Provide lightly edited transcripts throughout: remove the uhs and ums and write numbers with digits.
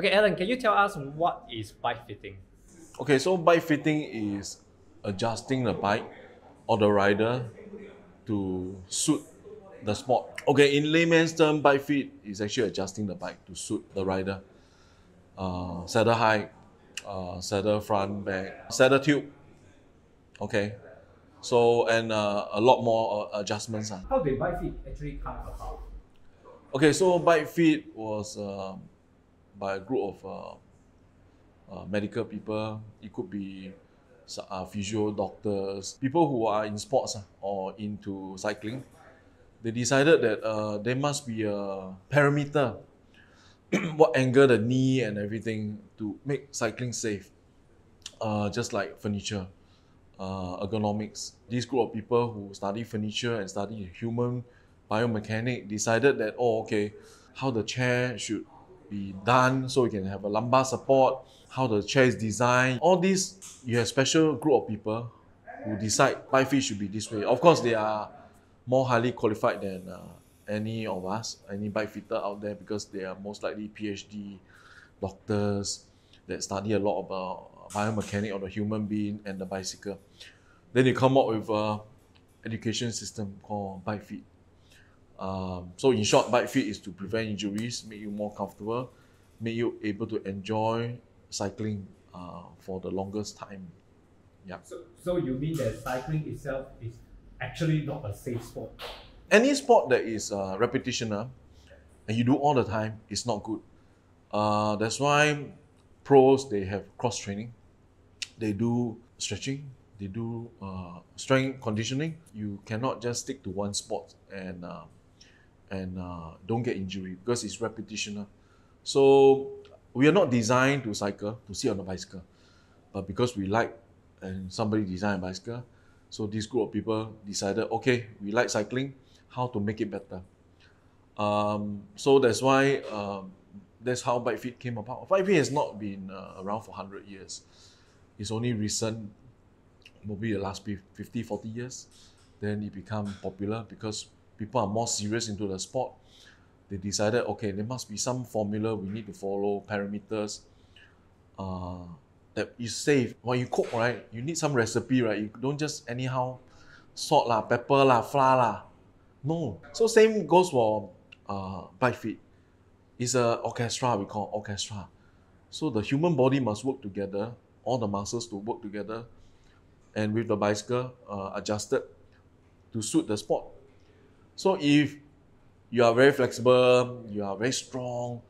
Okay, Alan, can you tell us what is bike fitting? Okay, so bike fitting is adjusting the bike or the rider to suit the sport. Okay, in layman's term, bike fit is actually adjusting the bike to suit the rider. Saddle height, saddle front, back, saddle tube. Okay, so and a lot more adjustments. How did bike fit actually come about? Okay, so bike fit was by a group of medical people. It could be physio, doctors, people who are in sports or into cycling. They decided that there must be a parameter, what angle the knee and everything to make cycling safe, just like furniture, ergonomics. This group of people who study furniture and study human biomechanics decided that, oh, okay, how the chair should be done so you can have a lumbar support, how the chair is designed. All this, you have special group of people who decide bike fit should be this way. Of course, they are more highly qualified than any of us, any bike fitter out there, because they are most likely PhD doctors that study a lot about biomechanics of the human being and the bicycle. Then they come up with an education system called bike fit. So in short, bike fit is to prevent injuries, make you more comfortable, make you able to enjoy cycling for the longest time. Yeah. So you mean that cycling itself is actually not a safe sport? Any sport that is repetitional and you do all the time is not good. That's why pros, they have cross training, they do stretching, they do strength conditioning. You cannot just stick to one sport and don't get injury because it's repetitional. So we are not designed to cycle, to sit on a bicycle, but because we like and somebody designed a bicycle, so this group of people decided, okay, we like cycling, how to make it better. So that's why, that's how bike fit came about. Bike fit has not been around for 100 years. It's only recent, maybe the last 50, 40 years, then it became popular because people are more serious into the sport. They decided, okay, there must be some formula we need to follow, parameters that is safe. When you cook, right, you need some recipe, right? You don't just anyhow salt lah, pepper lah, flour lah. No. So same goes for bike fit. It's an orchestra, we call orchestra. So the human body must work together, all the muscles to work together, and with the bicycle adjusted to suit the sport. So if you are very flexible, you are very strong,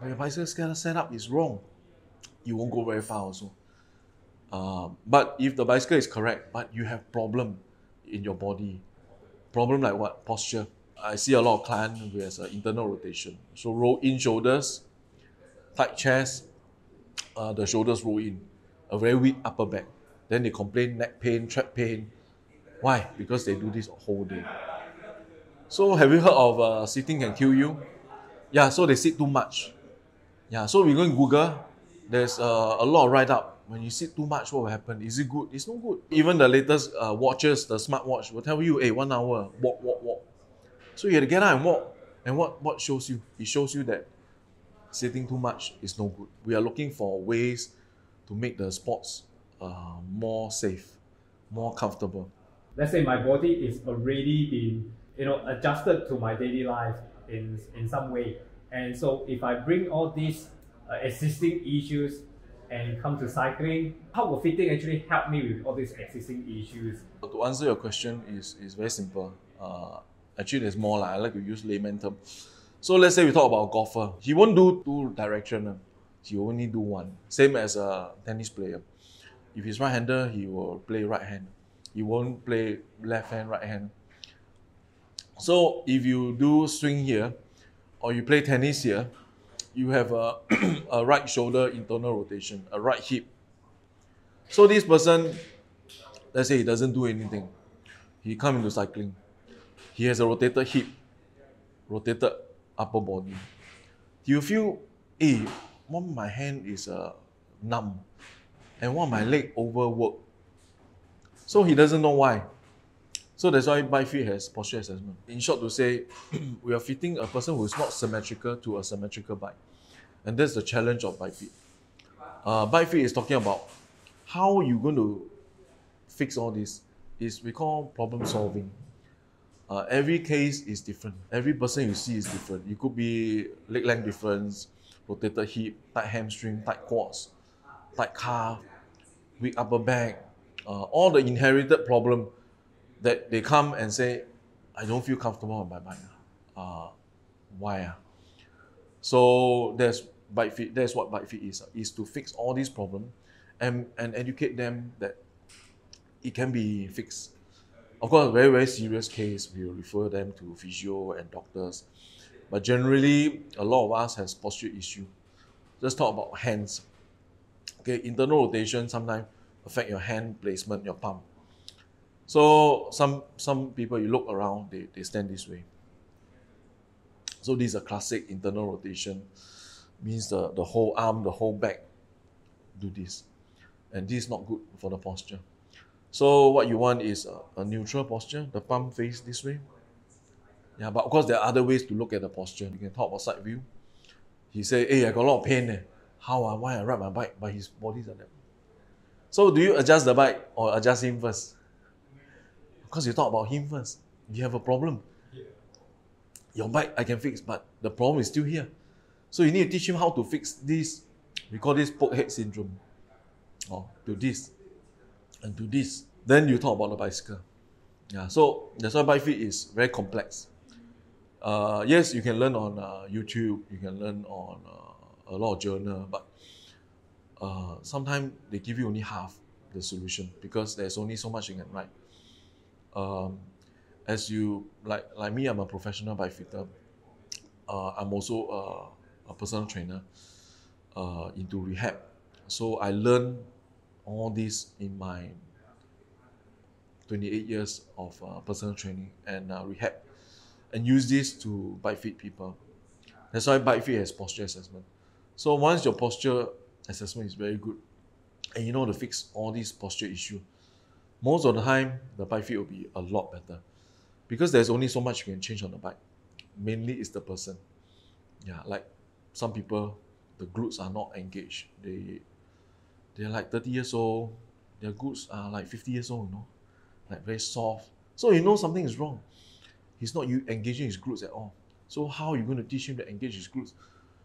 but your bicycle setup is wrong, you won't go very far also. But if the bicycle is correct, but you have problem in your body, problem like what? Posture. I see a lot of clients who has internal rotation. So roll in shoulders, tight chest, the shoulders roll in, a very weak upper back. Then they complain neck pain, trap pain. Why? Because they do this whole day. So have you heard of sitting can kill you? Yeah, so they sit too much. Yeah, so we're going to Google. There's a lot of write-up. When you sit too much, what will happen? Is it good? It's no good. Even the latest watches, the smartwatch will tell you, hey, 1 hour, walk, walk, walk. So you have to get out and walk. And what shows you? It shows you that sitting too much is no good. We are looking for ways to make the sports more safe, more comfortable. Let's say my body is already been, you know, adjusted to my daily life in some way. And so if I bring all these existing issues and come to cycling, how will fitting actually help me with all these existing issues? To answer your question is very simple. Actually, there's more. I like to use layman term. So let's say we talk about a golfer. He won't do two directional. He only do one. Same as a tennis player. If he's right-hander, he will play right hand. He won't play left hand, right hand. So if you do swing here, or you play tennis here, you have a right shoulder internal rotation, a right hip. So this person, let's say he doesn't do anything. He comes into cycling. He has a rotated hip, rotated upper body. You feel, hey, one of my hand is numb, and one of my leg overworked. So he doesn't know why. So that's why bike fit has posture assessment. In short to say, we are fitting a person who is not symmetrical to a symmetrical bike. And that's the challenge of Bite Fit. Bite Fit is talking about how you're going to fix all this. Is we call problem solving. Every case is different. Every person you see is different. It could be leg length difference, rotated hip, tight hamstring, tight quads, tight calf, weak upper back, all the inherited problem that they come and say, I don't feel comfortable on my bike. Why? So that's Bite Fit. That's what Bite Fit is to fix all these problems and educate them that it can be fixed. Of course, a very, very serious case, we will refer them to physio and doctors. But generally, a lot of us has posture issue. Let's talk about hands. Okay, internal rotation sometimes affect your hand placement, your palm. So some people, you look around, they stand this way. So this is a classic internal rotation. Means the whole arm, the whole back do this. And this is not good for the posture. So what you want is a neutral posture, the palm face this way. Yeah, but of course there are other ways to look at the posture. You can talk about side view. He say, hey, I got a lot of pain. Why I ride my bike? But his body's like that. So do you adjust the bike or adjust him first? Because you talk about him first. You have a problem. Your bike I can fix, but the problem is still here. So you need to teach him how to fix this. We call this poke head syndrome. Or do this. And do this. Then you talk about the bicycle. Yeah, so that's why Bite Fit is very complex. Yes, you can learn on YouTube, you can learn on a lot of journal, but sometimes they give you only half the solution because there's only so much you can write. As you, like me, I'm a professional Bite Fitter. I'm also a personal trainer into rehab. So I learn all this in my 28 years of personal training and rehab, and use this to Bite Fit people. That's why Bite Fit has posture assessment. So once your posture assessment is very good, and you know to fix all these posture issues, most of the time the Bite Fit will be a lot better, because there's only so much you can change on the bike. Mainly it's the person. Yeah, like some people, the glutes are not engaged. They're like 30 years old, their glutes are like 50 years old, you know, like very soft. So you know something is wrong. He's not engaging his glutes at all. So how are you going to teach him to engage his glutes?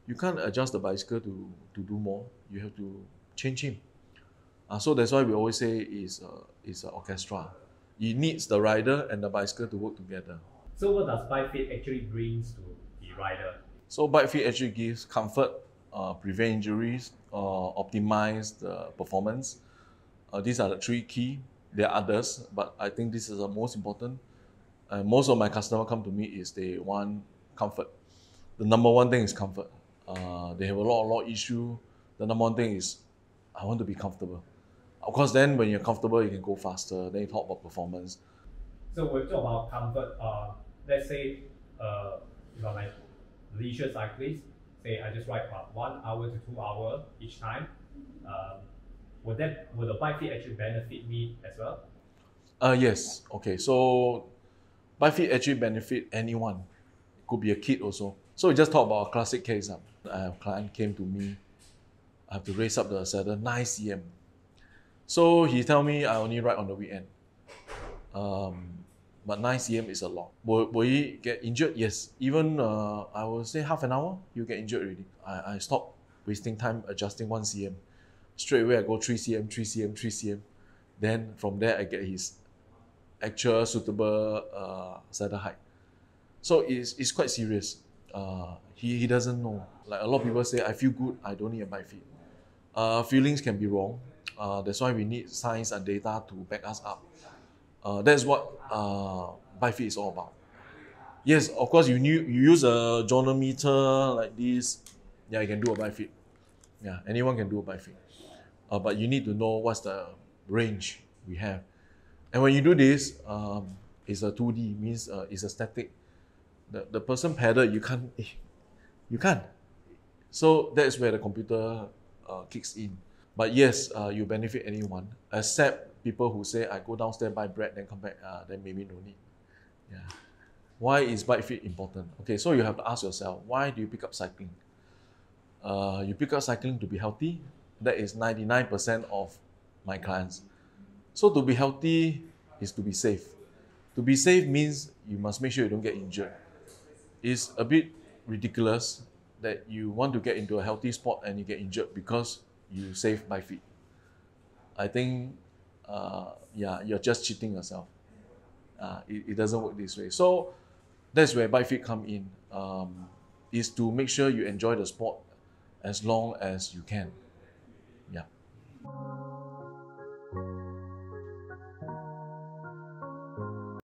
You can't adjust the bicycle to do more. You have to change him. So that's why we always say it's an orchestra. It needs the rider and the bicycle to work together. So what does Bite Fit actually brings to the rider? So Bite Fit actually gives comfort, prevent injuries, optimize the performance. These are the three key. There are others, but I think this is the most important. Most of my customers come to me is they want comfort. The number one thing is comfort. They have a lot issue. The number one thing is, I want to be comfortable. Of course, then when you're comfortable, you can go faster. Then you talk about performance. So we talk about comfort. Let's say, if I'm a leisure cyclist, say I just ride about 1 hour to 2 hours each time. Would the Bite Fit actually benefit me as well? Yes. Okay. So Bite Fit actually benefit anyone. It could be a kid also. So we just talk about a classic case. A client came to me. I have to raise up the saddle 9 cm. So he tell me I only ride on the weekend. But 9 cm is a lot. Will he get injured? Yes. Even I will say half an hour, you get injured already. I stop wasting time adjusting 1 cm. Straight away I go 3 cm, 3 cm, 3 cm. Then from there I get his actual suitable saddle height. So it's quite serious. He doesn't know. Like a lot of people say, I feel good, I don't need a Bite Fit. Feelings can be wrong. That's why we need science and data to back us up. That's what Bite Fit is all about. Yes, of course, you use a jonometer like this. Yeah, you can do a Bite Fit. Yeah, anyone can do a Bite Fit. But you need to know what's the range we have. And when you do this, it's a 2D, means it's a static. The person pedal, you can't. So that's where the computer kicks in. But yes, you benefit anyone, except people who say, I go downstairs, buy bread, then come back, then maybe no need. Yeah. Why is Bite Fit important? Okay, so you have to ask yourself, why do you pick up cycling? you pick up cycling to be healthy. That is 99% of my clients. So to be healthy is to be safe. To be safe means you must make sure you don't get injured. It's a bit ridiculous that you want to get into a healthy sport and you get injured because you save by feet. I think, yeah, you're just cheating yourself. It doesn't work this way. So that's where bike fit come in, is to make sure you enjoy the sport as long as you can.